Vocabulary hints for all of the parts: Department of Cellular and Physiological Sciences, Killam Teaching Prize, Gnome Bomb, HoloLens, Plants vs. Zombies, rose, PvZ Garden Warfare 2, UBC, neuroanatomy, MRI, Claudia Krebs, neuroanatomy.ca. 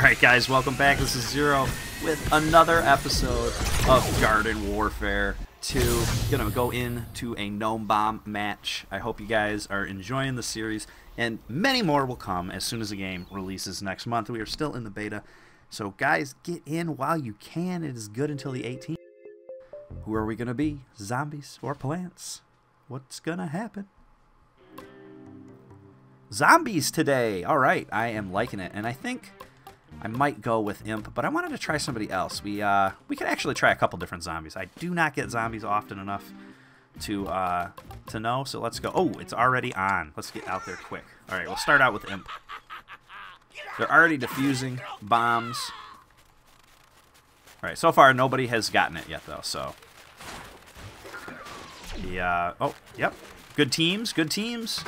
Alright guys, welcome back. This is Zero with another episode of Garden Warfare 2. Gonna go into a Gnome Bomb match. I hope you guys are enjoying the series, and many more will come as soon as the game releases next month. We are still in the beta, so guys, get in while you can. It is good until the 18th. Who are we gonna be? Zombies or plants? What's gonna happen? Zombies today! Alright, I am liking it, and I think I might go with Imp, but I wanted to try somebody else. We could actually try a couple different zombies. I do not get zombies often enough to know, so let's go. Oh, it's already on. Let's get out there quick. Alright, we'll start out with Imp. They're already defusing bombs. Alright, so far nobody has gotten it yet, though, so... Yeah. Oh, yep. Good teams, good teams.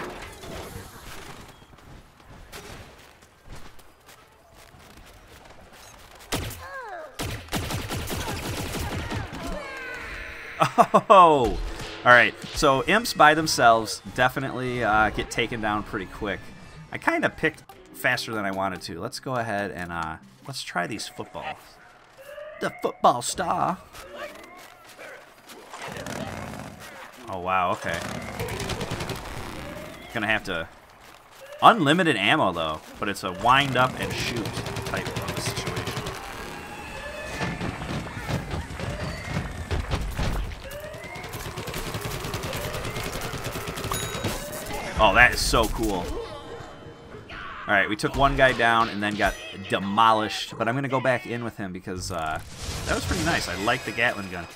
Oh! Alright, so imps by themselves definitely get taken down pretty quick. I kind of picked faster than I wanted to. Let's go ahead and let's try these footballs. The football star! Oh wow, okay. Gonna have to... Unlimited ammo though, but it's a wind up and shoot type of situation. Oh, that is so cool. Alright, we took one guy down and then got demolished. But I'm going to go back in with him because that was pretty nice. I like the Gatling gun.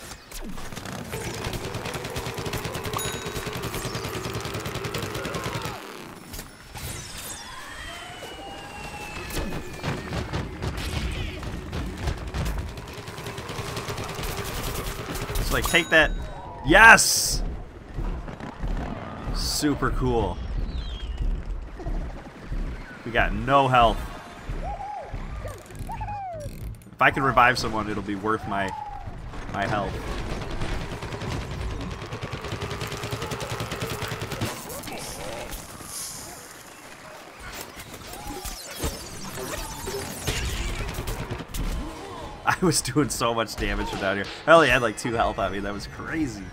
It's like, take that. Yes! Super cool. We got no health. If I can revive someone, it'll be worth my health. I was doing so much damage from down here. I only had like 2 health on me. That was crazy.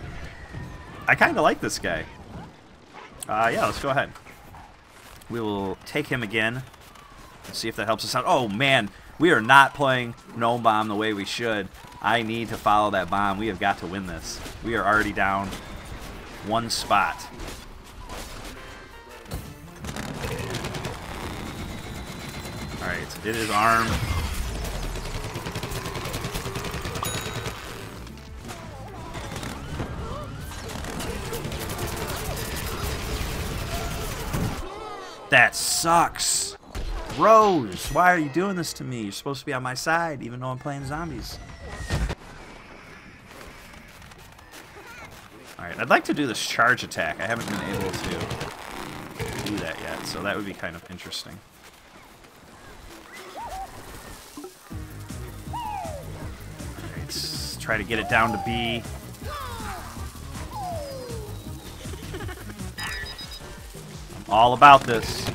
I kind of like this guy. Yeah, let's go ahead. We will take him again and see if that helps us out. Oh, man, we are not playing Gnome Bomb the way we should. I need to follow that bomb. We have got to win this. We are already down 1 spot. All right, it is armed. That sucks. Rose, why are you doing this to me? You're supposed to be on my side, even though I'm playing zombies. Alright, I'd like to do this charge attack. I haven't been able to do that yet, so that would be kind of interesting. Alright, let's try to get it down to B. All about this.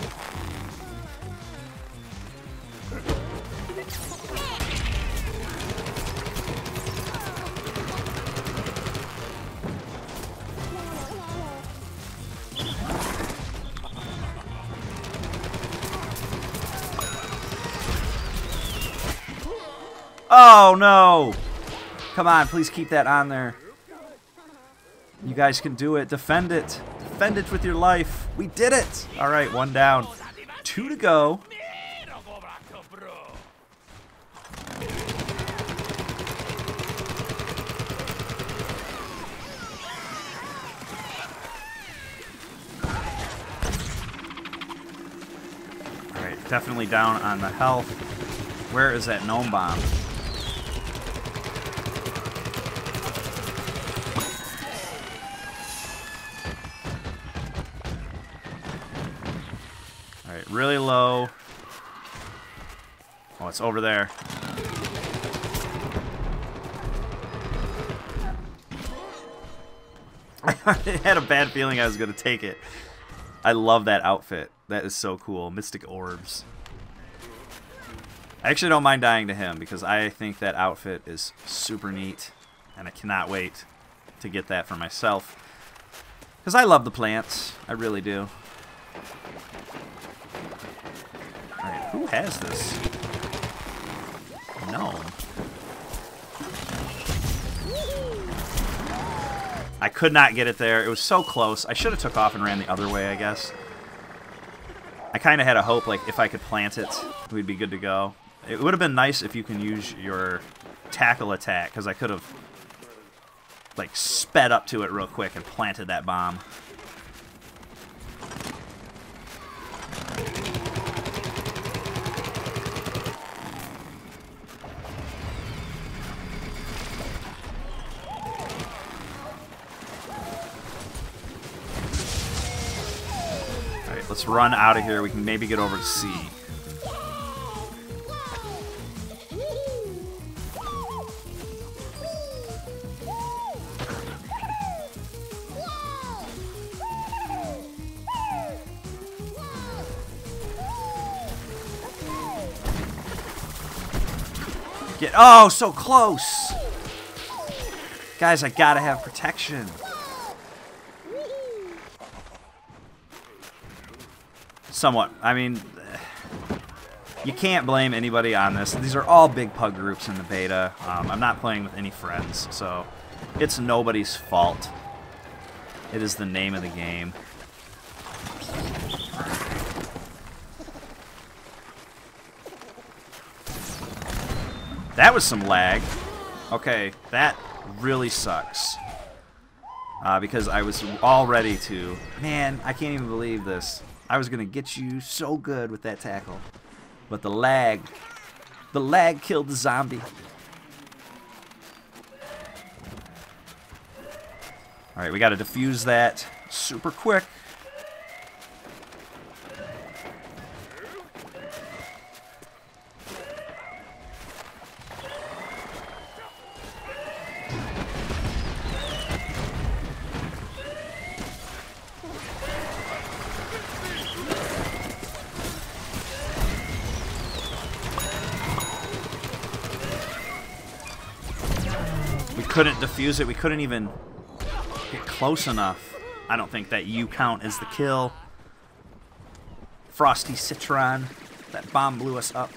Oh no! Come on, please keep that on there. You guys can do it. Defend it. Defend it with your life. We did it. All right, 1 down, 2 to go. All right, definitely down on the health. Where is that gnome bomb? Really low. Oh, it's over there. I had a bad feeling I was going to take it. I love that outfit. That is so cool. Mystic orbs. I actually don't mind dying to him because I think that outfit is super neat, and I cannot wait to get that for myself because I love the plants. I really do. Alright, who has this? No. I could not get it there. It was so close. I should have took off and ran the other way, I guess. I kind of had a hope, like, if I could plant it, we'd be good to go. It would have been nice if you can use your tackle attack, because I could have, like, sped up to it real quick and planted that bomb. Let's run out of here. We can maybe get over to C. Get... Oh, so close! Guys, I gotta have protection. Somewhat. I mean, you can't blame anybody on this. These are all big pug groups in the beta. I'm not playing with any friends, so it's nobody's fault. It is the name of the game. That was some lag. Okay, that really sucks. Because I was all ready to... Man, I can't even believe this. I was going to get you so good with that tackle. But the lag killed the zombie. Alright, we got to defuse that super quick. Couldn't defuse it. We couldn't even get close enough. I don't think that you count as the kill. Frosty Citron. That bomb blew us up.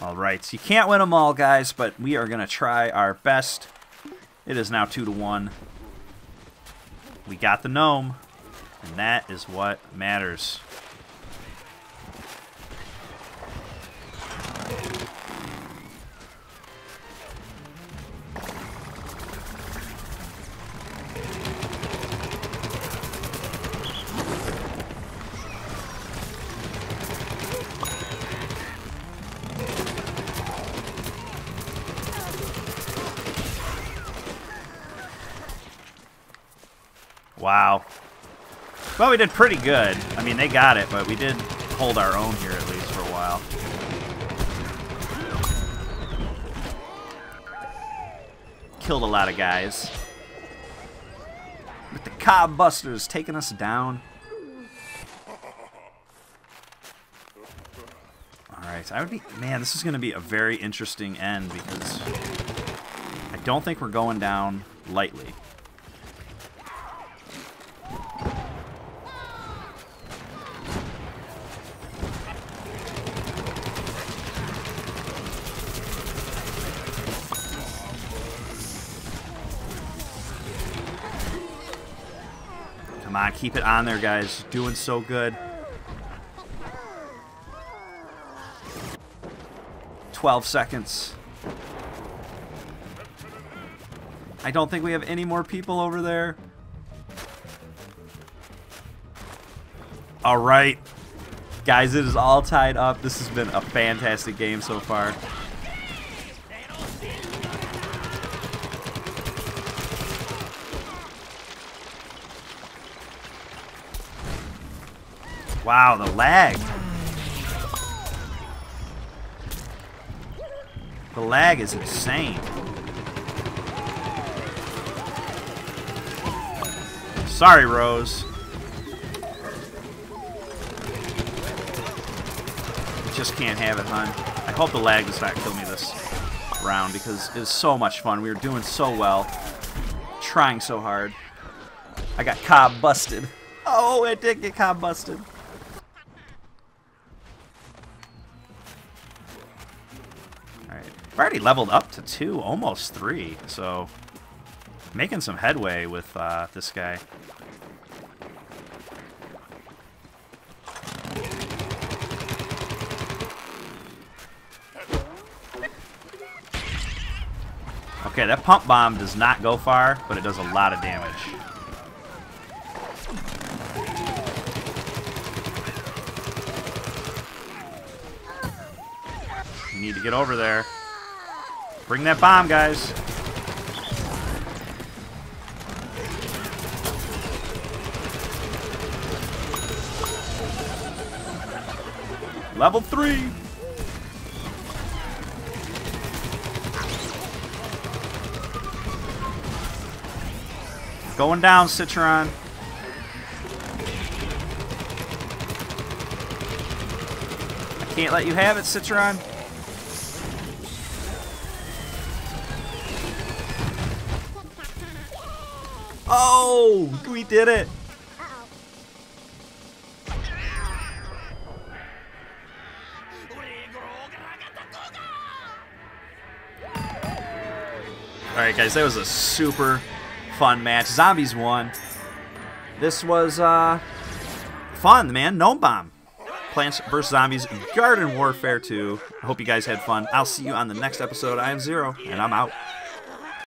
Alright, you can't win them all, guys, but we are going to try our best. It is now 2-1. We got the gnome, and that is what matters. Wow. Well, we did pretty good. I mean, they got it, but we did hold our own here at least for a while. Killed a lot of guys. But the Cob Busters taking us down. Alright, I would be... Man, this is going to be a very interesting end because I don't think we're going down lightly. Come on, keep it on there, guys. Doing so good. 12 seconds. I don't think we have any more people over there. All right. Guys, it is all tied up. This has been a fantastic game so far. Wow, the lag. The lag is insane. Sorry, Rose. Just can't have it, hon. I hope the lag does not kill me this round, because it was so much fun. We were doing so well. Trying so hard. I got Cobb busted. Oh, I did get Cobb busted. Alright. We're already leveled up to 2, almost 3, so making some headway with this guy. Okay, that pump bomb does not go far, but it does a lot of damage. You need to get over there. Bring that bomb, guys. Level 3. Going down, Citron. I can't let you have it, Citron. Oh, we did it. Alright, guys, that was a super fun match. Zombies won. This was fun, man. Gnome Bomb. Plants vs. Zombies Garden Warfare 2. I hope you guys had fun. I'll see you on the next episode. I am Zero, and I'm out.